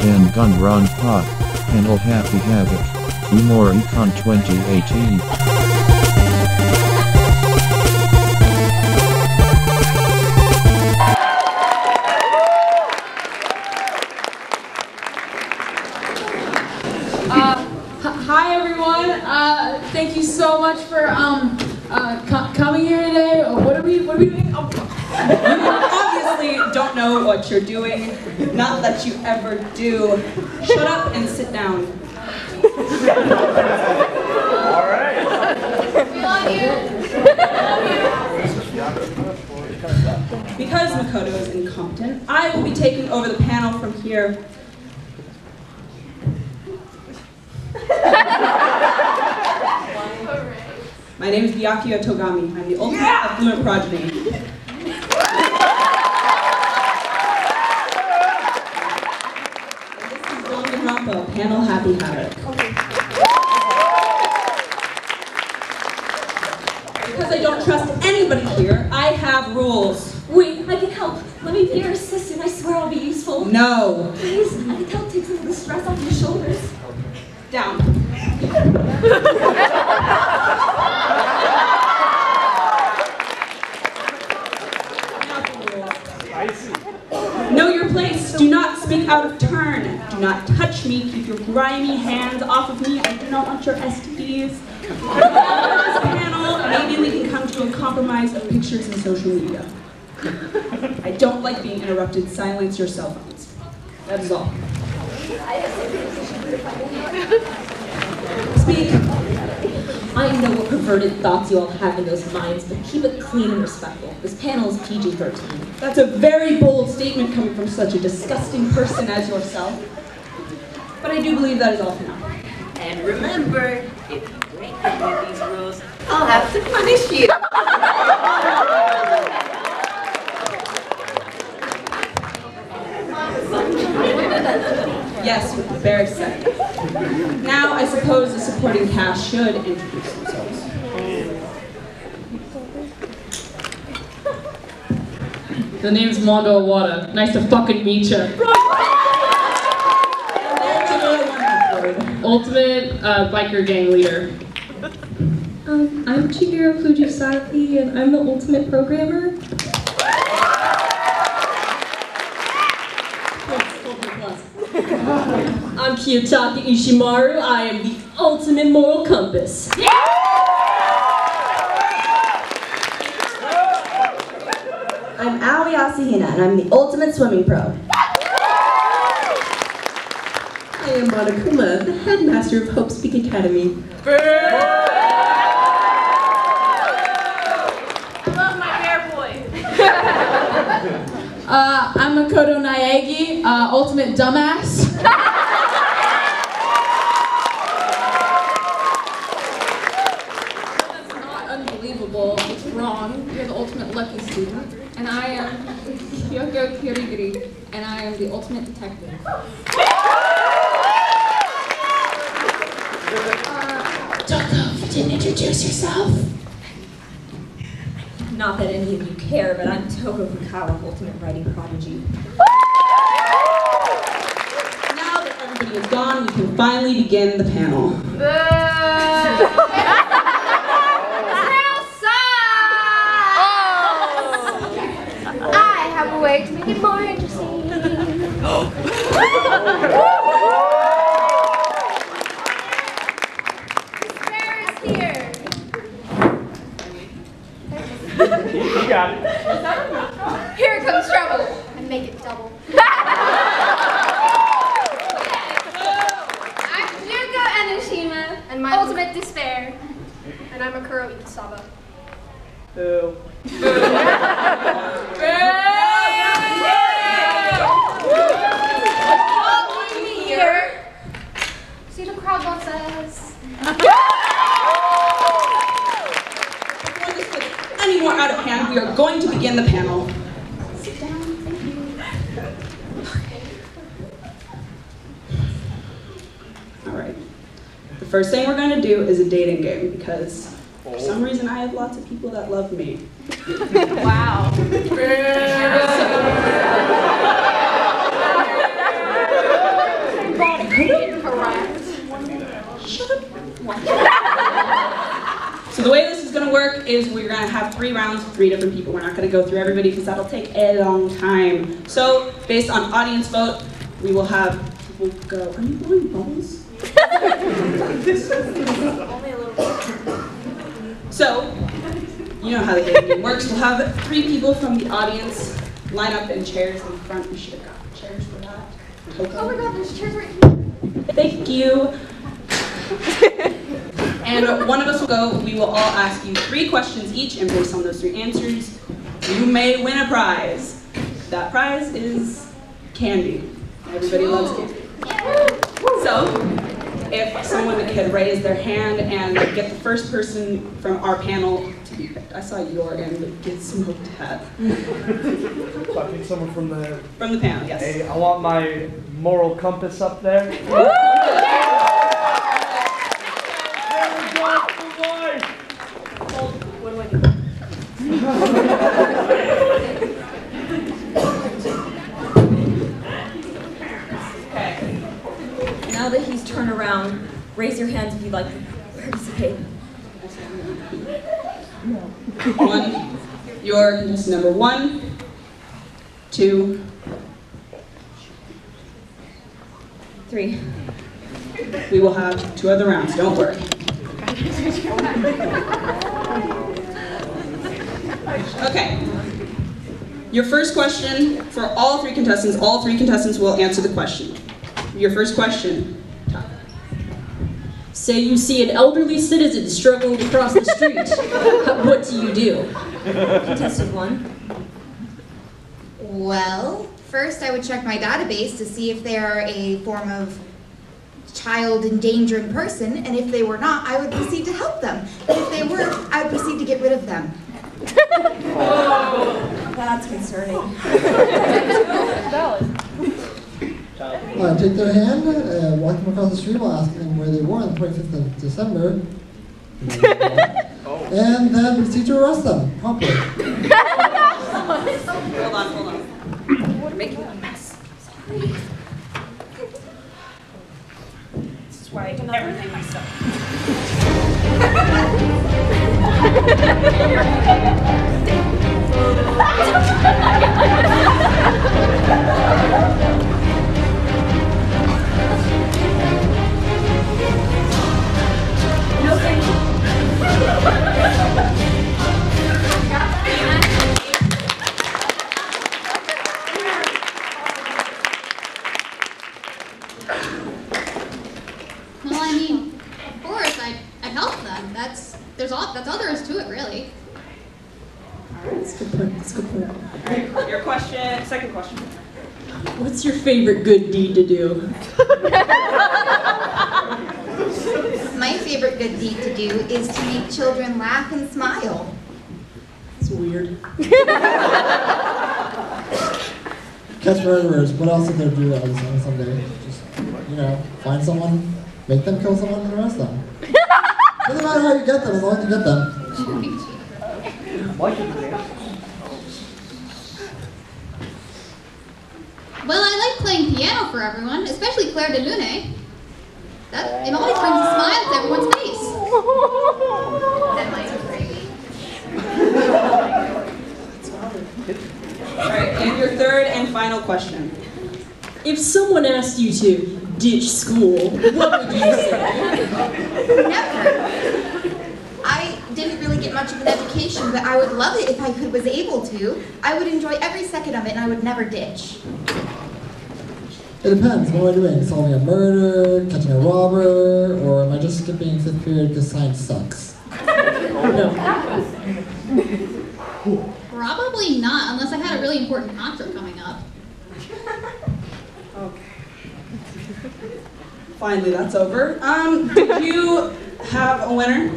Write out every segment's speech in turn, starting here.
Danganronpa, Panel Happy Havoc, Kumoricon 2018. Thank you so much for coming here today. What are we doing? Oh. You obviously don't know what you're doing. Not that you ever do. Shut up and sit down. All right. We love you. Because Makoto is incompetent, I will be taking over the panel from here. My name is Byakuya Togami. I'm the ultimate affluent progeny. This is Danganronpa, Panel Happy Havoc. Okay. Because I don't trust anybody here, I have rules. Wait, I can help. Let me be your assistant. I swear I'll be useful. No. Please, I can help take some of the stress off your shoulders. Down. Do not speak out of turn. Do not touch me. Keep your grimy hands off of me. I do not want your STDs. This panel, maybe we can come to a compromise of pictures and social media. I don't like being interrupted. Silence your cell phones. That is all. Speak. I know what perverted thoughts you all have in those minds, but keep it clean and respectful. This panel is PG-13. That's a very bold statement coming from such a disgusting person as yourself. But I do believe that is all for now. And remember, if you break any of these rules, I'll have to punish you. Yes, with the very set. Now, I suppose the supporting cast should introduce themselves. The name's Mondo Owada. Nice to fucking meet ya. Ultimate biker gang leader. I'm Chihiro Fujisaki, and I'm the ultimate programmer. I'm Kiyotaka Ishimaru. I am the ultimate moral compass. Yeah! I'm Aoi Asahina, and I'm the ultimate swimming pro. I am Monokuma, the headmaster of Hope Speak Academy. I love my hair boy. I'm Makoto Naegi, ultimate dumbass. That's not unbelievable, it's wrong. You're the ultimate lucky student. And I am Kyoko Kirigiri, and I am the ultimate detective. Toko, you didn't introduce yourself? Not that any of you care, but I'm Toko Fukawa, ultimate writing prodigy. Now that everybody is gone, we can finally begin the panel. Oh. I have a way to make it more interesting. Here comes trouble. And make it double. I'm Junko Enoshima, and my ultimate despair. And I'm Mukuro Ikusaba. Boo. Welcome me here. See the crowd loves us. Out of hand, we are going to begin the panel. Sit down, thank you. Alright. The first thing we're going to do is a dating game because For some reason, I have lots of people that love me. Wow. So the way this is going to work is we're going to have 3 rounds with 3 different people. We're not going to go through everybody because that'll take a long time. So based on audience vote, we will have people go. Are you blowing bubbles? So, you know how the game works. We'll have 3 people from the audience line up in chairs in front. We should have gotten chairs for that. Okay. Oh my god, there's chairs right here. Thank you. And one of us will go. We will all ask you 3 questions each, and based on those 3 answers, you may win a prize. That prize is candy. Everybody loves candy. So, if someone could raise their hand and get the first person from our panel to be picked. I saw your end get smoked at. So I need someone from the... From the panel, yes. Hey, I want my moral compass up there. Woo! What do I do? Now that he's turned around, raise your hands if you'd like to participate. You're contestant number 1, 2, 3. We will have 2 other rounds, don't worry. Okay. Your first question for all 3 contestants will answer the question. Your first question. Say you see an elderly citizen struggling to cross the street. What do you do? Contestant 1. Well, first I would check my database to see if they are a form of child endangering person, and if they were not, I would proceed to help them. But if they were, I would proceed to get rid of them. Oh, that's concerning. Valid. I take their hand, walk them across the street while asking them where they were on the 25th of December. And then proceed to arrest them promptly. Hold on. You're making a mess. Sorry. This is why I do everything myself. Well, I mean, of course, I'd help them. That's all there is to it, really. All right, that's a good point. All right, your question, second question. What's your favorite good deed to do? My favorite good deed to do is to make children laugh and smile. It's weird. Catch murderers. What else did they do on someday? Just, you know, find someone, make them kill someone, and arrest them. Doesn't matter how you get them, as long as you get them. Well, I like playing piano for everyone, especially Claire de Lune. That, it always brings a smile to everyone's face. That might be crazy. Alright, and your third and final question. If someone asked you to ditch school, what would you say? Never. I didn't really get much of an education, but I would love it if I was able to. I would enjoy every second of it, and I would never ditch. It depends. What am I doing? Solving a murder, catching a robber, or am I just skipping 5th period because science sucks? No. Probably not, unless I've had a really important concert coming up. Okay. Finally, that's over. Did you have a winner?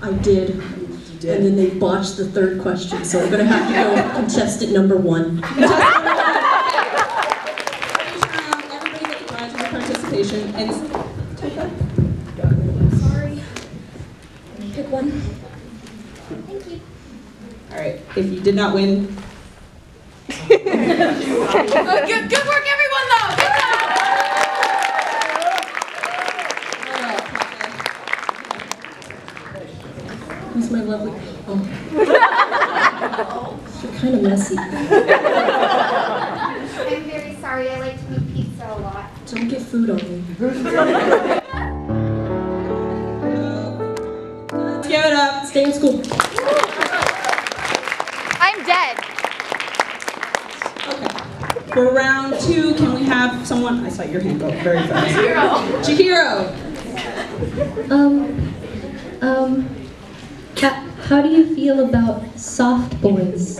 I did. You did. And then they botched the 3rd question, so I'm going to have to go with contestant number 1. And sorry. Pick one. if you did not win. Good work, everyone, though. Good job. Who's my lovely? Oh. You're kind of messy. I'm very sorry. I like to eat pizza a lot. Don't get food on me. Let's give it up. Stay in school. I'm dead. Okay. For round two, can we have someone? I saw your hand go very fast. Chihiro. How do you feel about soft boys?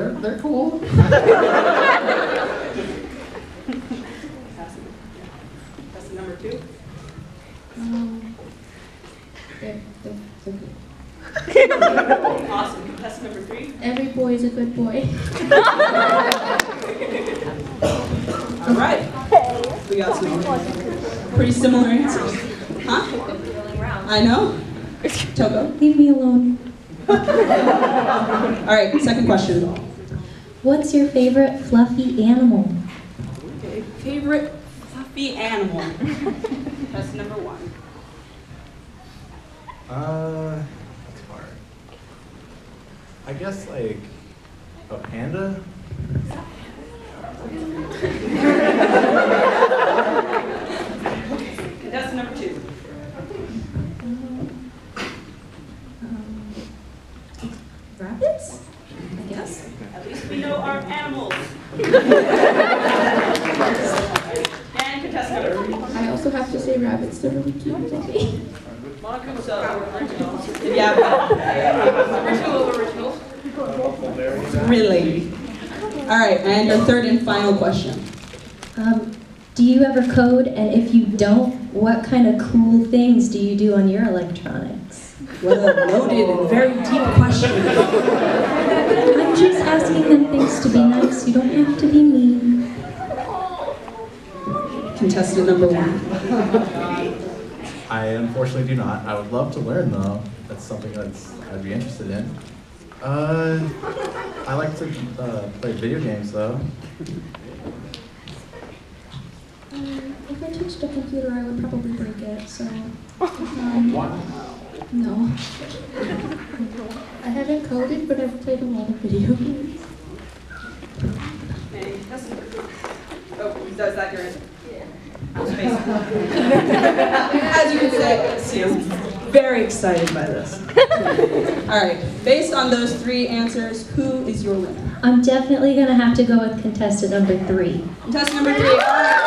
They're cool. That's number two. They're good. Awesome. That's number three. Every boy is a good boy. All right. We got some pretty similar answers. Huh? I know. Toko? Leave me alone. All right, second question. What's your favorite fluffy animal? Okay, favorite fluffy animal. That's number one. That's hard. I guess like a panda. That's number two. Rabbits? I guess. At least we know our animals. And contestant. I also have to say rabbits are really cute. Monocuma's original. Yeah. Original. Really? All right, and your third and final question. Do you ever code? And if you don't, what kind of cool things do you do on your electronics? Well, loaded and very deep question. I'm just asking them things to be nice. You don't have to be mean. Contestant number one. I unfortunately do not. I would love to learn, though. That's something that's I'd be interested in. I like to play video games, though. If I touched a computer, I would probably break it, so... Wow. No. I haven't coded, but I've played a lot of video games. Hey, that's... Oh, is that your answer? Yeah. As you can see, I'm very excited by this. All right, based on those three answers, who is your winner? I'm definitely going to have to go with contestant number three. Contestant number three. All right.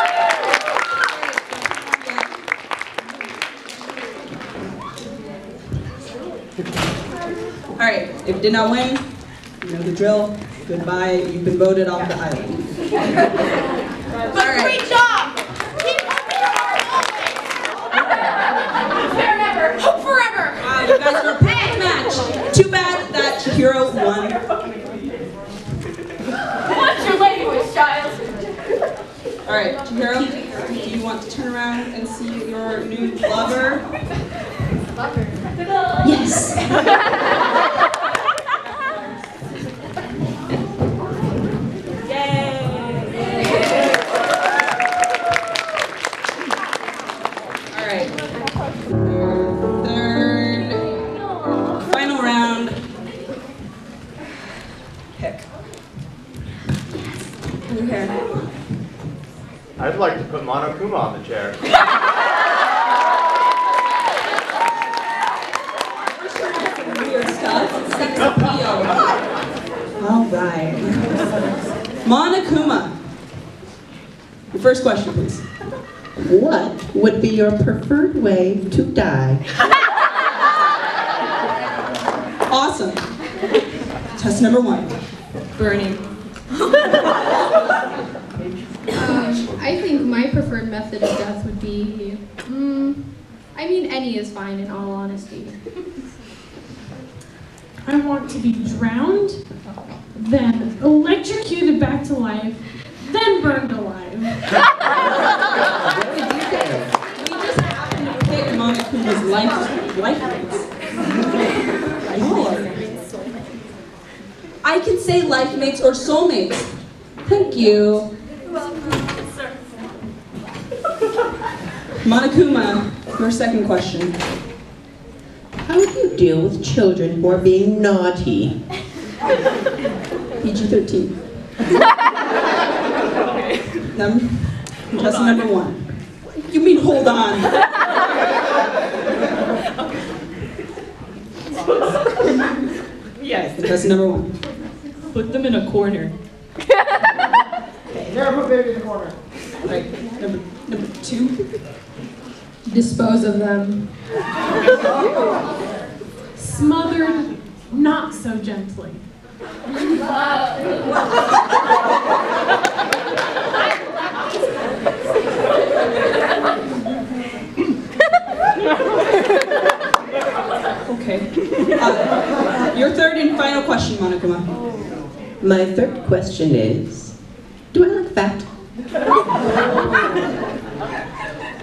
All right, if you did not win, you know the drill. Goodbye, you've been voted off the island. But right. Great job! Keep working hard. Fair never, hope forever! Wow, you guys are a perfect match. Too bad that Chihiro won. Watch your language, child. All right, Chihiro, do you want to turn around and see your new lover? Yes. Yay! All right. Third, final round. Pick. Okay. I'd like to put Monokuma on the chair. All right. Monokuma. Your first question, please. What would be your preferred way to die? Awesome. Test number one. Burning. I think my preferred method of death would be, I mean, any is fine in all honesty. I want to be drowned, then electrocuted back to life, then burned alive. Very detailed. We just happened to pick Monokuma's life rates. I can say life mates or soulmates. Thank you. You're welcome, sir. Monokuma, your second question. How do you deal with children who are being naughty? PG-13. Okay. That's number one. You mean hold on? Yes. That's number one. Put them in a corner. Never put baby in a corner. Right. Number two. Dispose of them. Smothered, not so gently. Okay. Your third and final question, Monokuma. My third question is, do I look fat?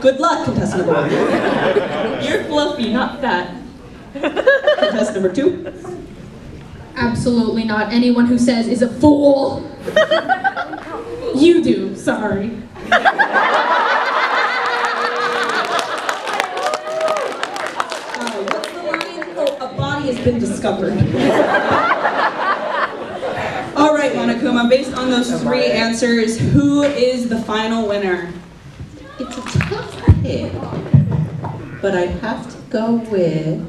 Good luck, contestant number one. You're fluffy, not fat. Contestant number two. Absolutely not. Anyone who says is a fool. You do, sorry. What's the line? Oh, a body has been discovered. All right, Monokuma, based on those three answers, who is the final winner? It's a tough pick, but I have to go with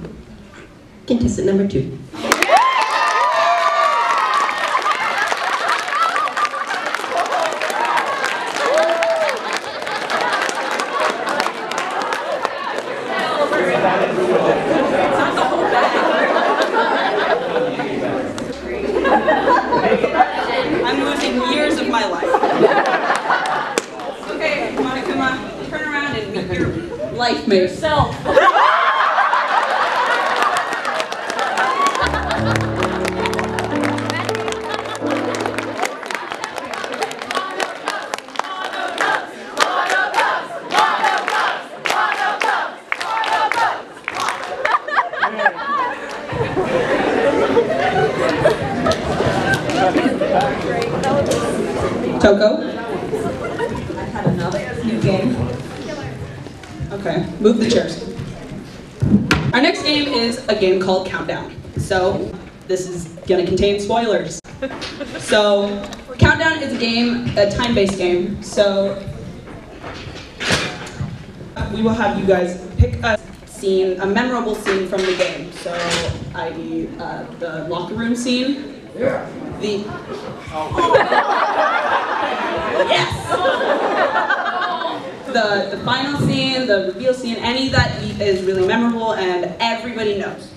contestant number two. Yourself. Toko? I had another new game. Okay, move the chairs. Our next game is a game called Countdown. So, this is gonna contain spoilers. So, Countdown is a game, a time-based game. So, we will have you guys pick a scene, a memorable scene from the game. So, i.e. the locker room scene. Yeah. The... Yes! The final scene, the reveal scene, any that is really memorable and everybody knows.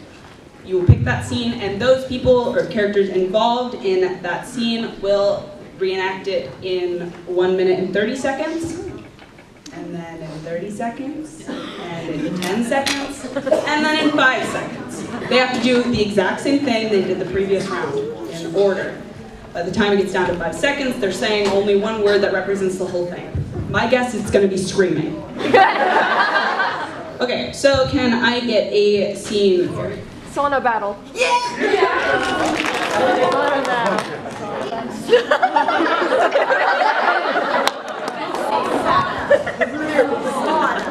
You will pick that scene and those people or characters involved in that scene will reenact it in 1 minute and 30 seconds, and then in 30 seconds, and in 10 seconds, and then in 5 seconds. They have to do the exact same thing they did the previous round in order. By the time it gets down to 5 seconds, they're saying only one word that represents the whole thing. My guess is it's gonna be screaming. Okay, so can I get a scene? Sauna battle. Yeah! Sauna battle.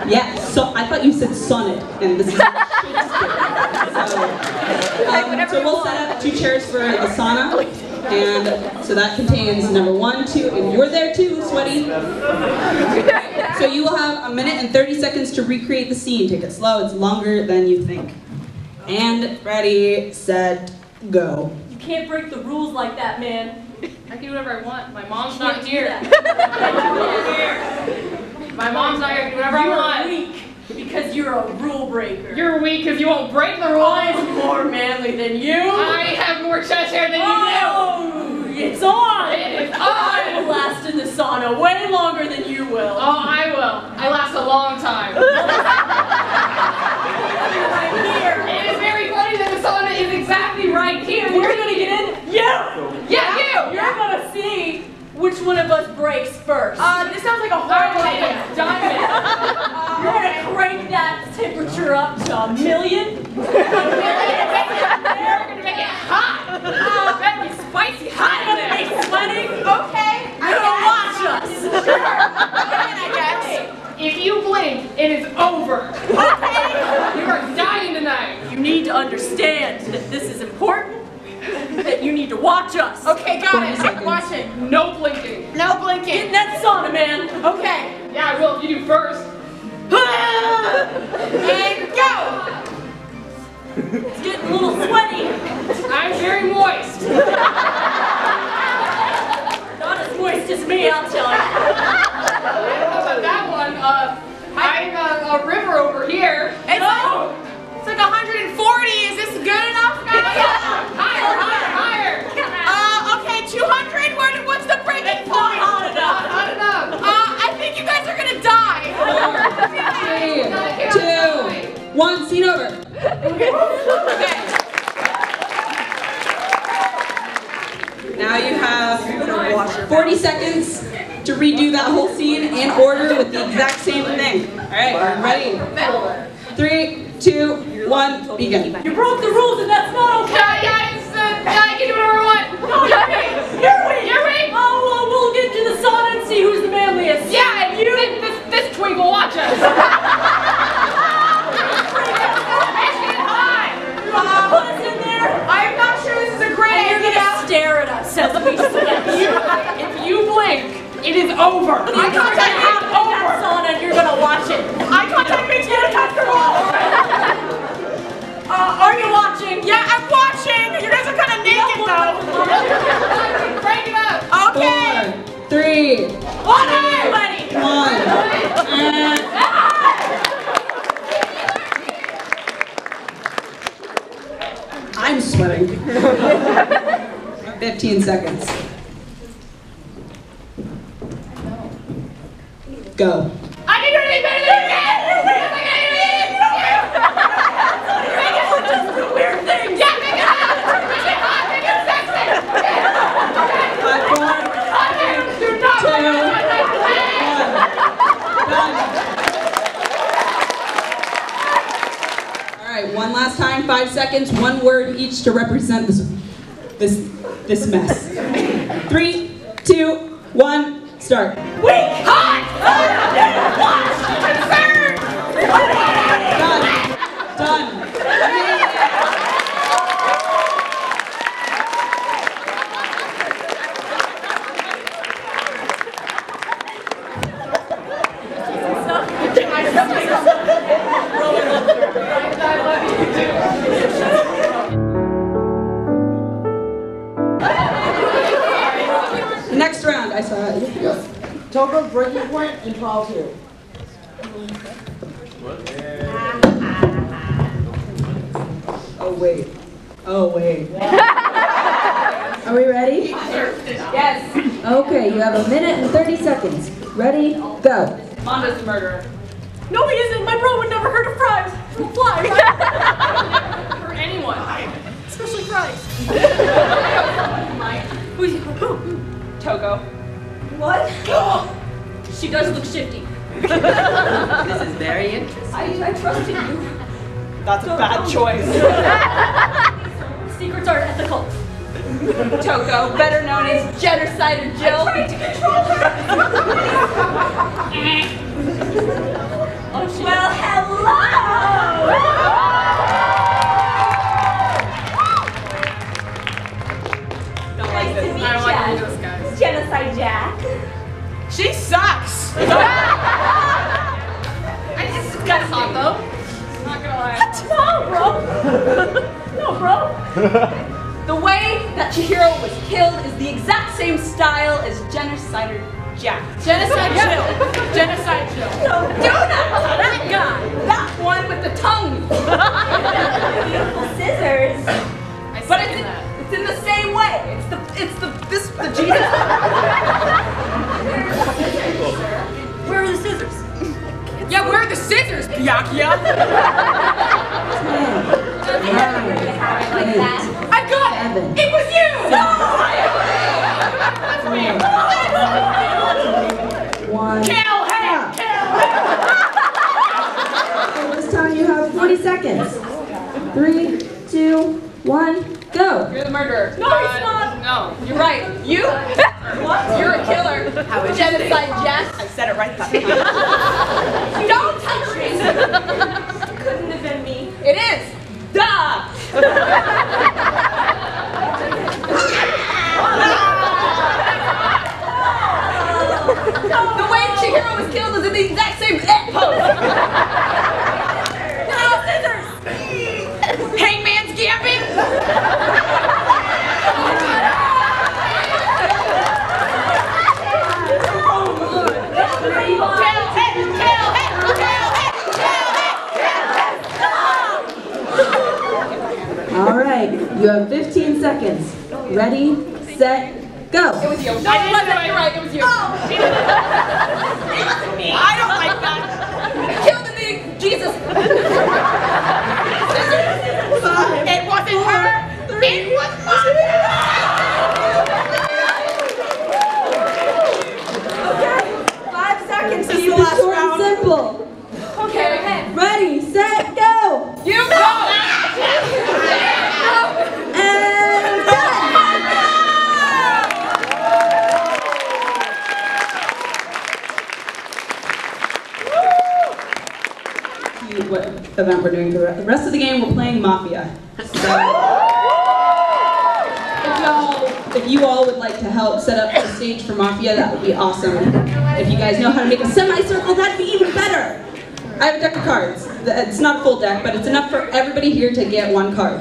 Yeah, so I thought you said sonnet, and this is Shakespeare. So we'll set up 2 chairs for the sauna. And so that contains number 1, 2, and you're there too, sweaty. So you will have 1 minute and 30 seconds to recreate the scene. Take it slow, it's longer than you think. And ready, set, go. You can't break the rules like that, man. I can do whatever I want. My mom's not here. My mom's not here. I can do whatever I want. You're weak because you're a rule breaker. You're weak because you won't break the rules. I'm more manly than you. I have more chest hair than you do. It's on! It's on! I will last in the sauna way longer than you will. Oh, I will. I last a long time. Right here. It is very funny that the sauna is exactly right here. We're gonna get in. You! Yeah, you! You're gonna see Which one of us breaks first? This sounds like a horrible idea. Diamond. You're gonna crank that temperature up to 1,000,000. We're gonna make it hot. It's gonna be spicy hot. It's gonna be sweating. Okay. You're gonna watch us. Sure. I guess. If you blink, it is over. Okay. You are dying tonight. You need to understand that this is important. That you need to watch us. Okay, got it. I'm watching. No blinking. No blinking. Get in that sauna, man. Okay. Yeah, I will. You do first. And go. It's getting a little sweaty. I'm very moist. Not as moist as me, I'll tell you. I don't know about that one. I'm a river over here. And no. It's like 140. Is this good enough, guys? Higher. Okay, 200. What's the breaking point? Not enough. I think you guys are gonna die. 4, 3, 2, 1. Scene over. Okay. Now you have 40 seconds to redo that whole scene in order with the exact same thing. All right, ready? 3, 2, 1, begin. You broke the rules and that's not okay! I can do whatever I want! No, you're me! Oh, well, we'll get to the sauna and see who's the manliest! Yeah, and you think this twig will watch us! It's getting hot! Put us in there! I'm not sure this is a great idea! You're gonna stare at us as a piece of that. If you blink, it is over. I contact me. It's over. Sauna, and you're gonna watch it. I contact me. It's uncomfortable. Are you watching? Yeah, I'm watching. You guys are kind of naked though. Break it up. Okay. 4, 3, 2, 1. I'm sweating. 15 seconds. Go. I can do anything better than you can! Make it hot! Yeah, make it hot! Make it hot! Make it sexy! Hot! All right, one last time, 5 seconds, one word each to represent this mess. 3, 2, 1, start. Wait! Hot! Done. Next round, I saw it. Yes. Toko breaking point and 12-2. Oh wait. Are we ready? Yes. Okay, you have 1 minute and 30 seconds. Ready? Go. Mondo's the murderer. No, he isn't. My bro would never hurt a fly. Hurt anyone, especially fries. Toko. What? She does look shifty. This is very interesting. I trusted you. That's a bad choice. Secrets are ethical. Toko, better known as Genocider Jill. I'm trying to control her. Well, hello! Nice to meet you, Genocide Jack. She sucks! I just got hot though. I'm not gonna lie. No, bro. The way that Chihiro was killed is the exact same style as Genocider Jack. Genocide Jill. No, do not! That guy! That one with the tongue! Beautiful scissors. It's in the same way. It's the Jesus. Where are the scissors? Yeah, where are the scissors, Byakuya? I got it! It was you! No! One. Kill him! Kill him! This time you have 40 seconds. 3, 2, 1, go. You're the murderer. No, he's not. No, you're right. You? What? You're a killer. How is genocide, Jess? I said it right that time. Don't touch me. It couldn't have been me. It is. Duh. The way Chihiro was killed was in the exact same pose. No, scissors! Hangman's Gambit? All right, you have 15 seconds. Ready, set, go! It was you. No, you're right, it was you. Oh. It wasn't me. I don't like that. Kill the nigga. Jesus. It wasn't her. 3, it was mine. Okay, 5 seconds to the last round. Simple. Okay. Ready, set, go! You go! What event we're doing for the rest of the game, we're playing Mafia. So, if you all would like to help set up the stage for Mafia, that would be awesome. If you guys know how to make a semicircle, that'd be even better! I have a deck of cards. It's not a full deck, but it's enough for everybody here to get one card.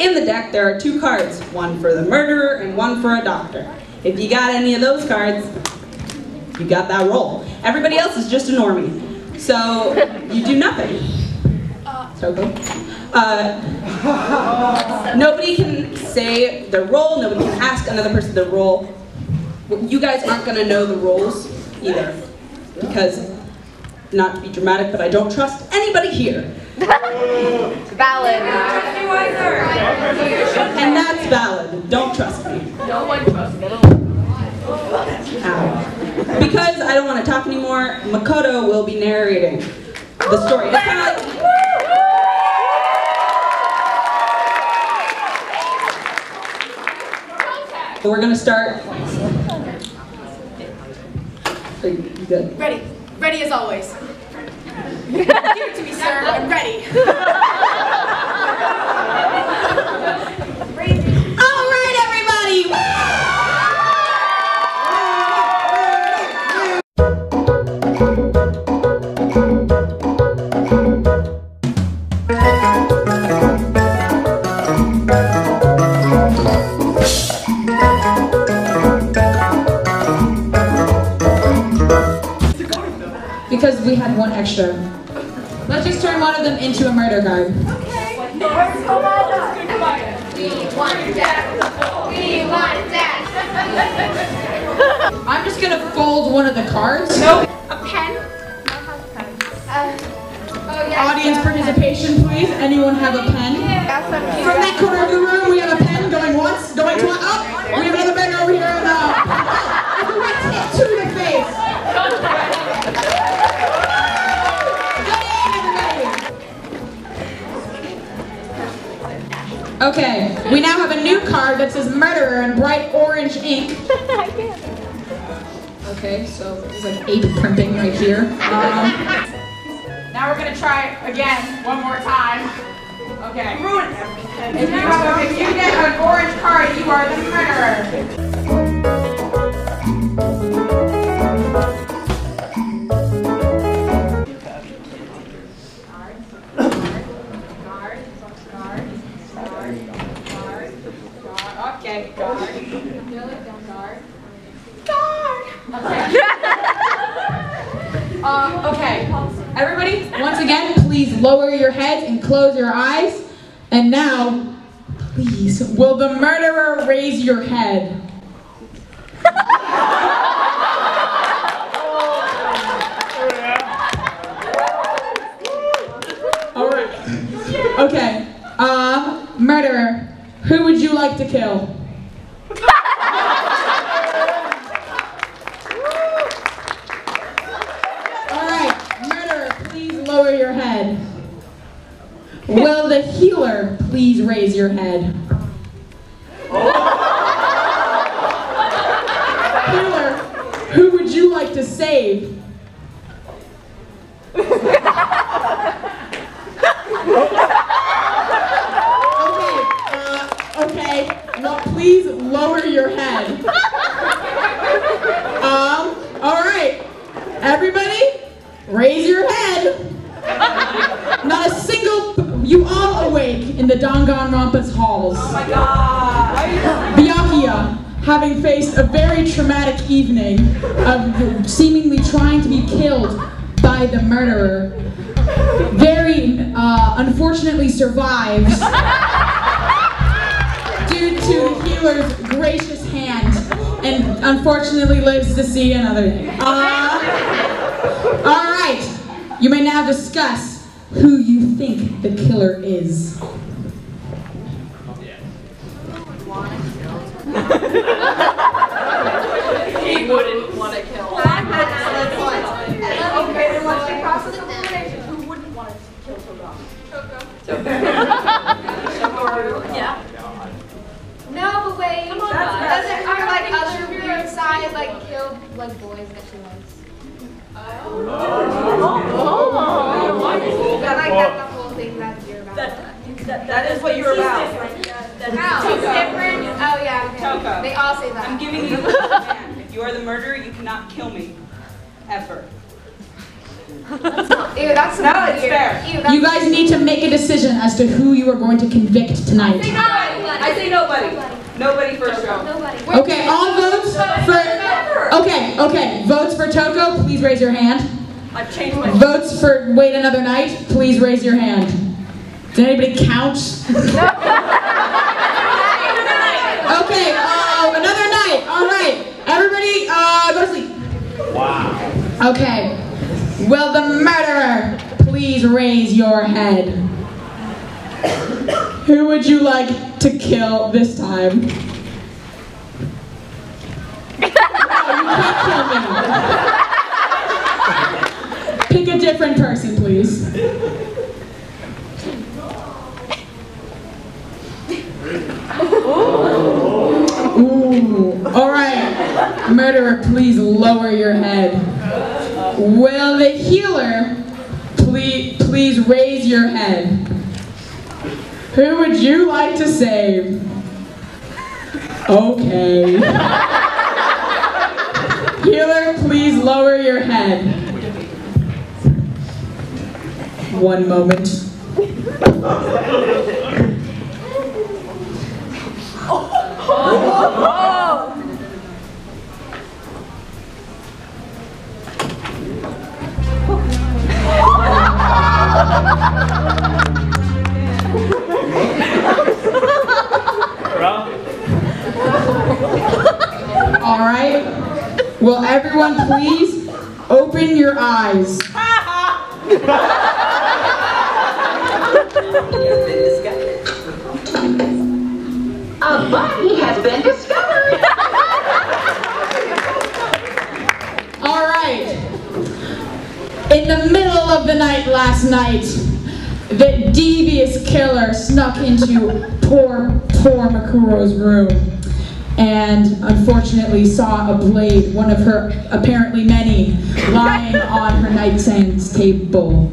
In the deck, there are 2 cards, one for the murderer and one for a doctor. If you got any of those cards, you got that roll. Everybody else is just a normie. So, you do nothing. Nobody can say their role, nobody can ask another person their role. You guys aren't going to know the roles either. Because, not to be dramatic, but I don't trust anybody here. Valid. And that's valid. Don't trust me. No one trusts me. Ow. Because I don't want to talk anymore, Makoto will be narrating the story. It's kind of like, so we're going to start. Are you good? Ready. Ready as always. Give it to me, sir. I'm ready. All right, everybody. Because we had one extra. Let's just turn one of them into a murder guard. Okay. We want that. I'm just gonna fold one of the cards. No. A pen. Audience participation, please. Anyone have a pen? From that corner of the room, we have a pen going once, going twice. Up. We have another pen over here. And up. To your face. Okay, we now have a new card that says murderer in bright orange ink. Okay, so there's like 8 printing right here. Now we're gonna try again, one more time. Okay. Ruined everything. If you get an orange card, you are the lower your heads and close your eyes. And now, please, will the murderer raise your head? All right. Okay. Murderer, who would you like to kill? lower your head? Will the healer please raise your head? Healer, who would you like to save? Okay, well, please lower your head. All right, everybody, raise your head. Not a single, you all awake in the Danganronpa's halls. Oh my God! Byakuya, having faced a very traumatic evening of seemingly trying to be killed by the murderer, very unfortunately survives due to the healer's gracious hand, and unfortunately lives to see another day. All right, you may now discuss who you think the killer is. He wouldn't want to kill. Okay, once you cross the elimination, who wouldn't want to kill Togami? Toko. Yeah. No, but wait. Come on, doesn't her like other weird side like kill like boys that she likes? Oh. Oh. That's the whole thing that you're about. That is what you're about. How? She's different. Oh yeah. Toko. They all say that. I'm giving you. If you are the murderer, you cannot kill me, ever. Ew, that's not fair. Ew, that's you guys need to make a decision as to who you are going to convict tonight. I say nobody. Nobody first round. Okay, all votes for... Okay. Votes for Toko, please raise your hand. I've changed my... Votes for Wait Another Night, please raise your hand. Did anybody count? Okay, Another Night. All right. Everybody, go to sleep. Wow. Okay. Will the murderer please raise your head? Who would you like to kill this time? No, you can't kill me. Pick a different person, please. Ooh. All right, murderer, please lower your head. Will the healer please raise your head? Who would you like to save? Okay. Healer, please lower your head. One moment. All right. Will everyone please open your eyes? A body has been discovered. All right. In the middle of the night last night, the devious killer snuck into poor Makuro's room and unfortunately saw a blade, one of her apparently many, lying on her nightstand table,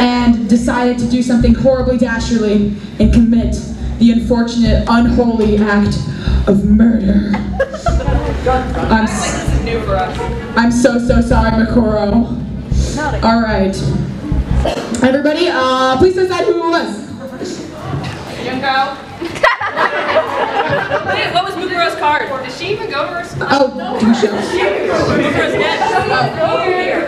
and decided to do something horribly dastardly and commit the unfortunate, unholy act of murder. I'm so sorry, Mukuro. All right, everybody, please decide who it was. Junko. Wait, what was Mukuro's card? Did she even go to her spot? Oh, Junko. Mukuro's dead. Oh, here.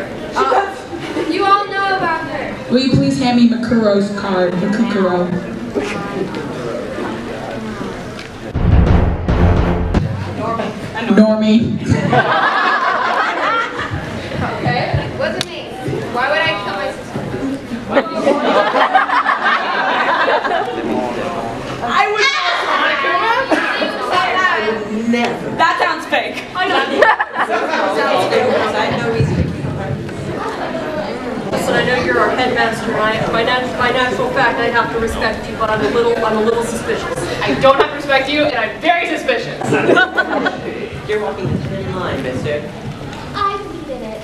You all know about her. Will you please hand me Makuro's card, Mukuro? Normie. Okay, wasn't me. Why would I kill my sister? I would never. That sounds fake. I know. That sounds fake. I have no reason to kill her. headmaster, I for a fact I have to respect you, but I'm a little suspicious. I don't have to respect you, and I'm very suspicious. You're walking the thin line, mister. I did it.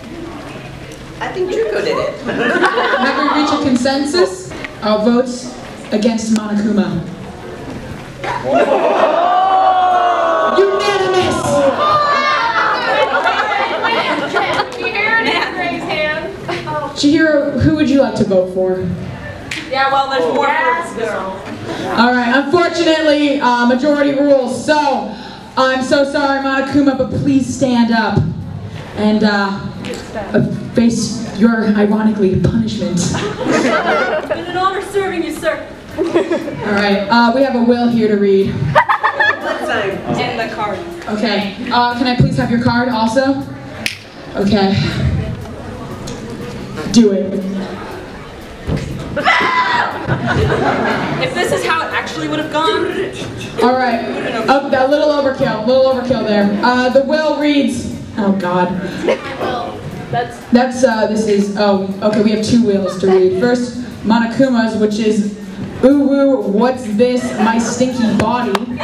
I think Junko did it. If we reach a consensus, I'll vote against Monokuma. Unanimous! Chihiro, who would you like to vote for? Yeah, well, there's more for this girl. All right, unfortunately, majority rules, so I'm so sorry, Monokuma, but please stand up and face your, ironically, punishment. In an honor serving you, sir. All right, we have a will here to read. And the card. Okay, can I please have your card also? Okay. Do it. If this is how it actually would have gone. All right. Oh, that little overkill there. The will reads. Oh God. This is. Oh, okay. We have two wills to read. First, Monokuma's, which is, ooh woo, what's this? My stinky body.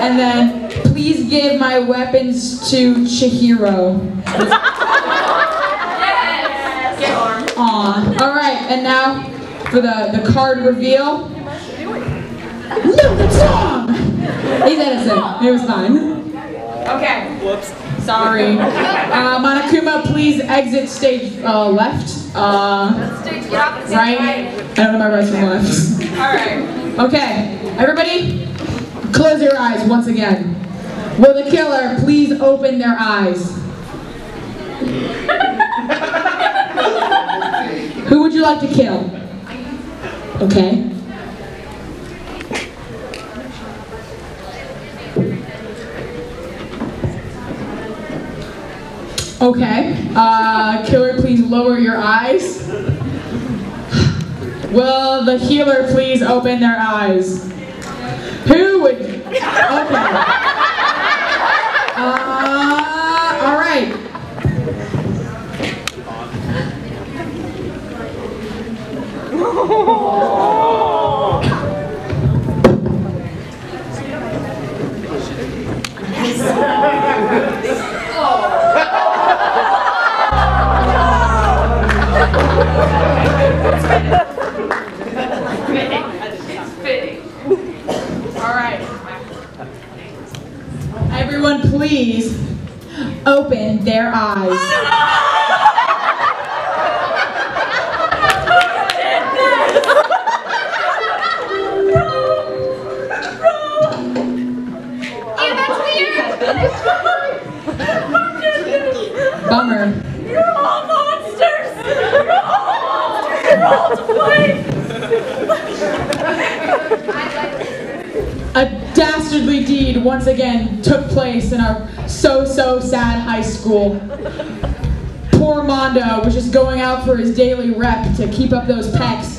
And then, please give my weapons to Chihiro. Yes! Get arm. Aw. Alright, and now for the card reveal. No, that's wrong! He's innocent. It was fine. Okay. Whoops. Sorry. Monokuma, please exit stage left. Stage right. I don't know my right from left. Alright. Okay. Everybody? Close your eyes once again. Will the killer please open their eyes? Who would you like to kill? Okay. Okay. Killer, please lower your eyes. Will the healer please open their eyes? Who would? Okay. All right. Everyone, please open their eyes. Bummer. You're all monsters. You're all to blame. A dastardly deed once again took place in our so sad high school. Poor Mondo was just going out for his daily rep to keep up those pecs,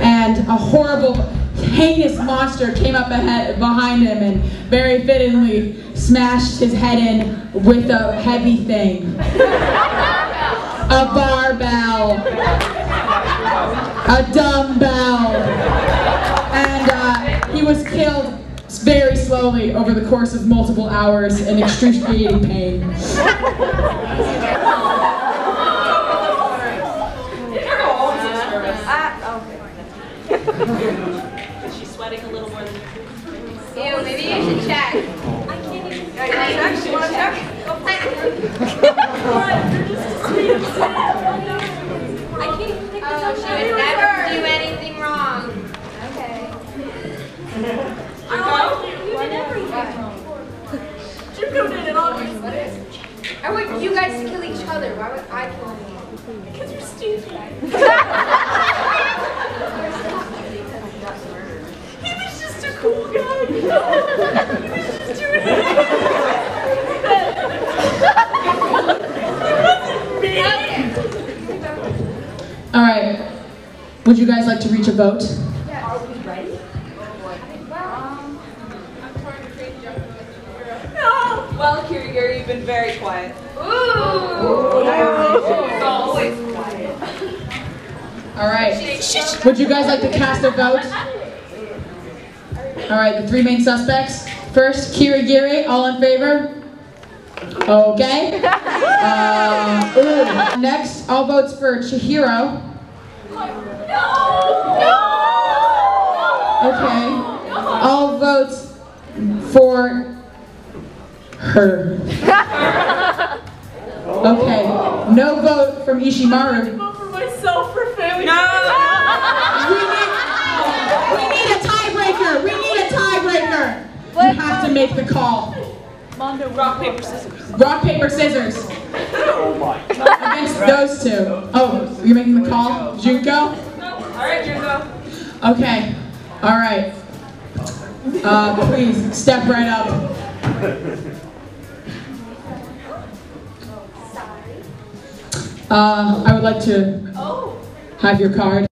and a horrible, heinous monster came up behind him and very fittingly smashed his head in with a heavy thing. A barbell. A dumbbell. And he was killed very slowly over the course of multiple hours in excruciating pain. She's sweating a little more than you. Ew, maybe you should check. I can't even check. You want to check? Go for it. I can't even think of something. She would never do anything wrong. Okay. Junko did it obviously. I want you guys to kill each other. Why would I kill you? Because you're stupid. He was just a cool guy. He was just doing it. He wasn't me. All right. Would you guys like to reach a vote? Well, Kirigiri, you've been very quiet. Ooh! Ooh. Alright. Would you guys like to cast a vote? Alright, the three main suspects. First, Kirigiri, all in favor? Okay. Next, all votes for Chihiro. No! Okay. All votes for her. Okay. No vote from Ishimaru. I need to vote for myself for family. No! We need a tiebreaker. We need a tiebreaker. You have to make the call. Mondo, rock, paper, scissors. Rock, paper, scissors. Oh my god. Against those two. Oh, you're making the call? Junko? Alright, Junko. Okay. Alright. Please, step right up. I would like to have your card.